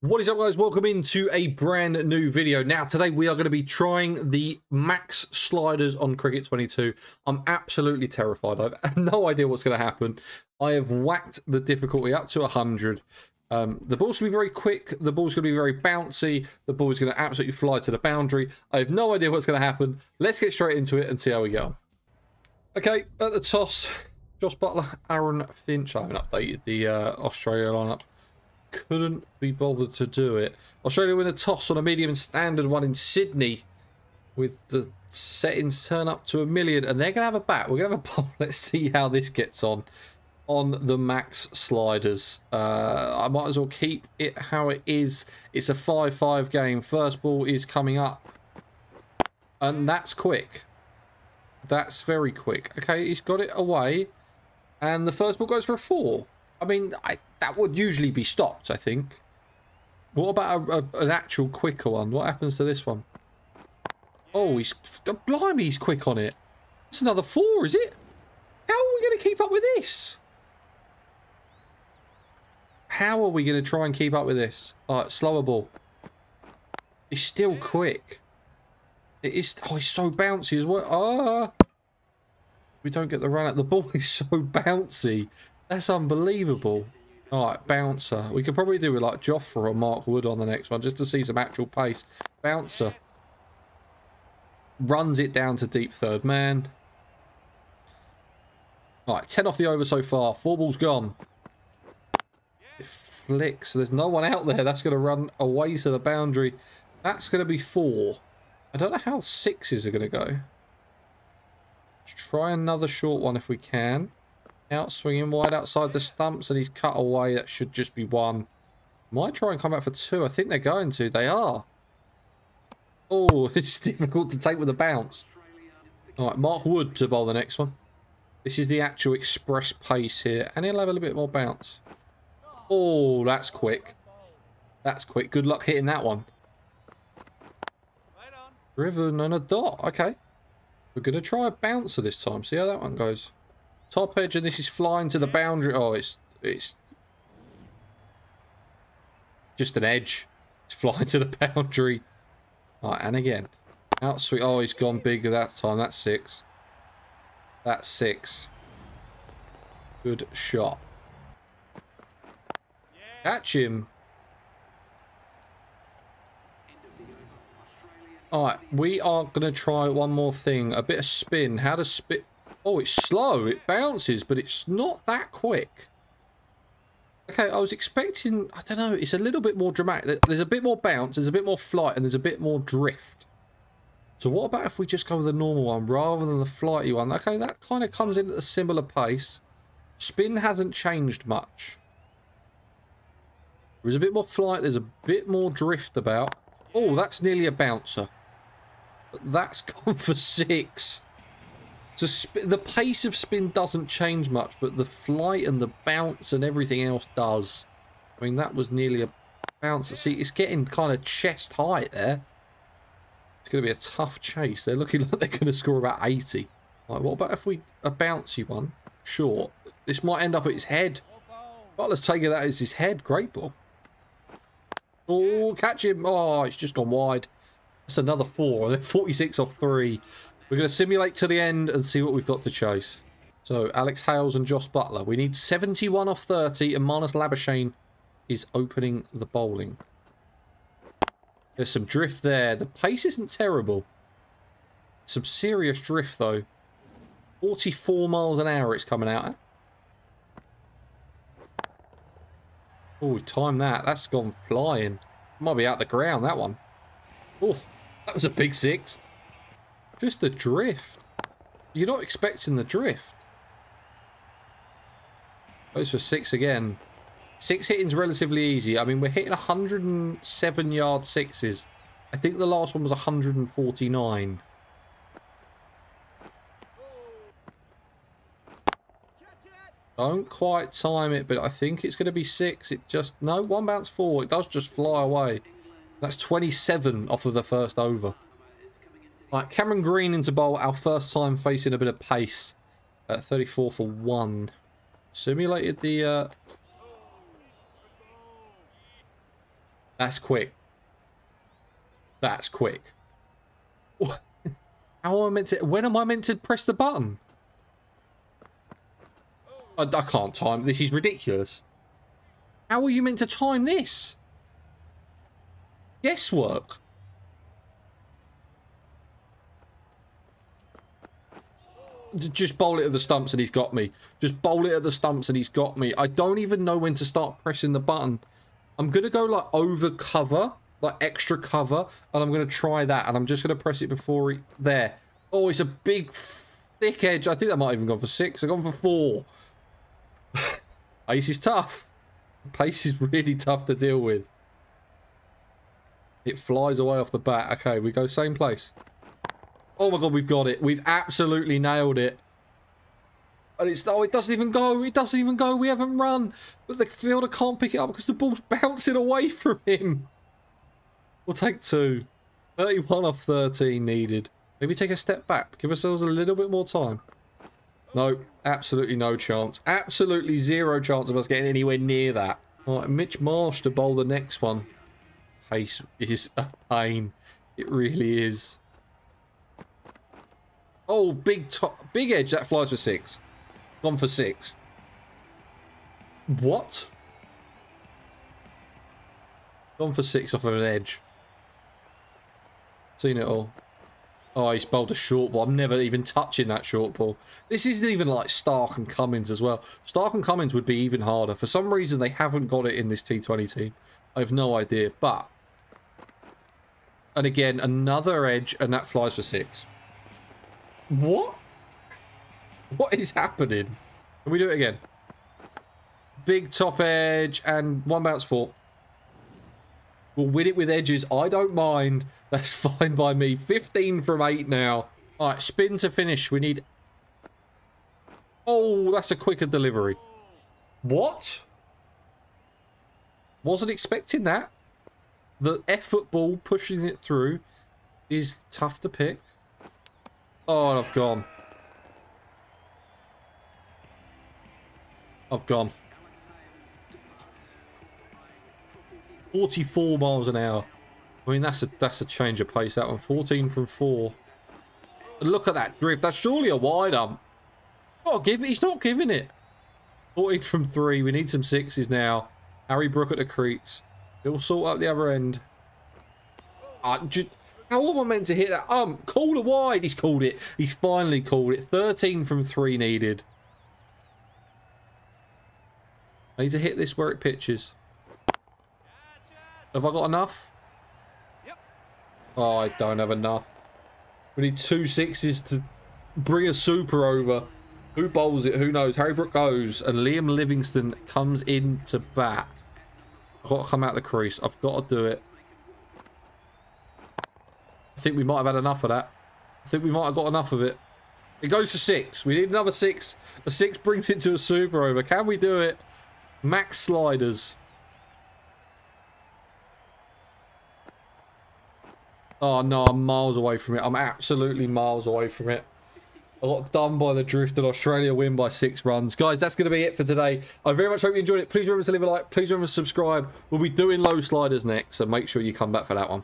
What is up, guys? Welcome into a brand new video. Now today we are going to be trying the max sliders on Cricket 22. I'm absolutely terrified. I have no idea what's going to happen. I have whacked the difficulty up to 100. The ball's going to be very quick. The ball's going to be very bouncy. The ball is going to absolutely fly to the boundary. I have no idea what's going to happen. Let's get straight into it and see how we go. Okay, at the toss, Josh Butler, Aaron Finch. I haven't updated the Australia lineup. Couldn't be bothered to do it. Australia win a toss on a medium and standard one in Sydney with the settings turn up to 1 million, and they're gonna have a bat. We're gonna have a bowl. Let's see how this gets on the max sliders. I might as well keep it how it is. It's a 5-5 game. First ball is coming up, and that's quick. That's very quick. Okay, he's got it away, and the first ball goes for a 4. I mean, that would usually be stopped, I think. What about an actual quicker one? What happens to this one? Oh, blimey, he's quick on it. It's another 4, is it? How are we going to keep up with this? How are we going to try and keep up with this? All right, slower ball. It's still quick. It is. Oh, it's so bouncy as well. Ah, we don't get the run out. The ball is so bouncy. That's unbelievable. All right, bouncer. We could probably do with like Joffre or Mark Wood on the next one just to see some actual pace. Bouncer. Runs it down to deep third man. All right, 10 off the over so far. 4 balls gone. It flicks. There's no one out there. That's going to run away to the boundary. That's going to be 4. I don't know how 6s are going to go. Let's try another short one if we can. Out swinging wide outside the stumps, and he's cut away. That should just be 1. Might try and come out for 2. I think they're going to. They are. Oh, it's difficult to take with a bounce. All right, Mark Wood to bowl the next one. This is the actual express pace here, and he'll have a little bit more bounce. Oh, that's quick. That's quick. Good luck hitting that one. Driven and a dot. Okay. We're going to try a bouncer this time. See how that one goes. Top edge, and this is flying to the boundary. Oh, it's just an edge. It's flying to the boundary. All right, and again. Out sweet. Oh, he's gone bigger that time. That's 6. That's 6. Good shot. Catch him. All right, we are going to try one more thing. A bit of spin. How to spin... Oh, it's slow. It bounces, but it's not that quick. Okay, I was expecting... I don't know. It's a little bit more dramatic. There's a bit more bounce. There's a bit more flight, and there's a bit more drift. So what about if we just go with the normal one rather than the flighty one? Okay, that kind of comes in at a similar pace. Spin hasn't changed much. There's a bit more flight. There's a bit more drift about. Oh, that's nearly a bouncer. But that's gone for 6. So the pace of spin doesn't change much, but the flight and the bounce and everything else does. I mean, that was nearly a bouncer. See, it's getting kind of chest height there. It's going to be a tough chase. They're looking like they're going to score about 80. Like, what about if we... A bouncy one? Sure. This might end up at his head. But let's take it that as his head. Great ball. Oh, catch him. Oh, it's just gone wide. That's another 4. 46 off 3. We're going to simulate to the end and see what we've got to chase. So, Alex Hales and Josh Butler. We need 71 off 30, and Marnus Labuschagne is opening the bowling. There's some drift there. The pace isn't terrible. Some serious drift, though. 44 miles an hour it's coming out at. Oh, we've timed that. That's gone flying. Might be out the ground, that one. Oh, that was a big 6. Just the drift. You're not expecting the drift. Goes for 6 again. 6 hitting's relatively easy. I mean, we're hitting 107-yard 6s. I think the last one was 149. Don't quite time it, but I think it's going to be 6. It just... No, one bounce 4. It does just fly away. That's 27 off of the first over. Right, Cameron Green into bowl, our first time facing a bit of pace. 34 for 1. Simulated the... That's quick. That's quick. What? How am I meant to... When am I meant to press the button? I can't time. This is ridiculous. How are you meant to time this? Guesswork. Just bowl it at the stumps and he's got me. Just bowl it at the stumps and he's got me. I don't even know when to start pressing the button. I'm going to go like over cover, like extra cover, and I'm going to try that, and I'm just going to press it before it... There. Oh, it's a big, thick edge. I think that might have even gone for 6. I've gone for 4. Ace is tough. The place is really tough to deal with. It flies away off the bat. Okay, we go same place. Oh my god, we've got it. We've absolutely nailed it. And it's... Oh, it doesn't even go. It doesn't even go. We haven't run. But the fielder can't pick it up because the ball's bouncing away from him. We'll take 2. 31 off 13 needed. Maybe take a step back. Give ourselves a little bit more time. No, absolutely no chance. Absolutely zero chance of us getting anywhere near that. All right, Mitch Marsh to bowl the next one. Pace is a pain. It really is. Oh, big top, big edge. That flies for 6. Gone for 6. What? Gone for 6 off of an edge. Seen it all. Oh, he's bowled a short ball. I'm never even touching that short ball. This isn't even like Stark and Cummins as well. Stark and Cummins would be even harder. For some reason, they haven't got it in this T20 team. I have no idea, but... And again, another edge, and that flies for 6. What? What is happening? Can we do it again? Big top edge, and one bounce 4. We'll win it with edges. I don't mind. That's fine by me. 15 from 8 now. All right, spin to finish. We need... Oh, that's a quicker delivery. What? Wasn't expecting that. The effort ball pushing it through is tough to pick. Oh, and I've gone. I've gone. 44 miles an hour. I mean, that's a change of pace, that one. 14 from 4. And look at that drift. That's surely a wide ump. Oh, give it. He's not giving it. 14 from 3. We need some 6s now. Harry Brook at the creeks. He'll sort out the other end. How am I meant to hit that ump? Call a wide. He's called it. He's finally called it. 13 from 3 needed. I need to hit this where it pitches. Have I got enough? Yep. Oh, I don't have enough. We need 2 6s to bring a super over. Who bowls it? Who knows? Harry Brook goes, and Liam Livingston comes in to bat. I've got to come out the crease. I've got to do it. I think we might have had enough of that. I think we might have got enough of it. It goes to 6. We need another 6. A 6 brings it to a super over. Can we do it? Max sliders. Oh, no, I'm miles away from it. I'm absolutely miles away from it. I got done by the drift, and Australia win by 6 runs. Guys, that's going to be it for today. I very much hope you enjoyed it. Please remember to leave a like. Please remember to subscribe. We'll be doing low sliders next, so make sure you come back for that one.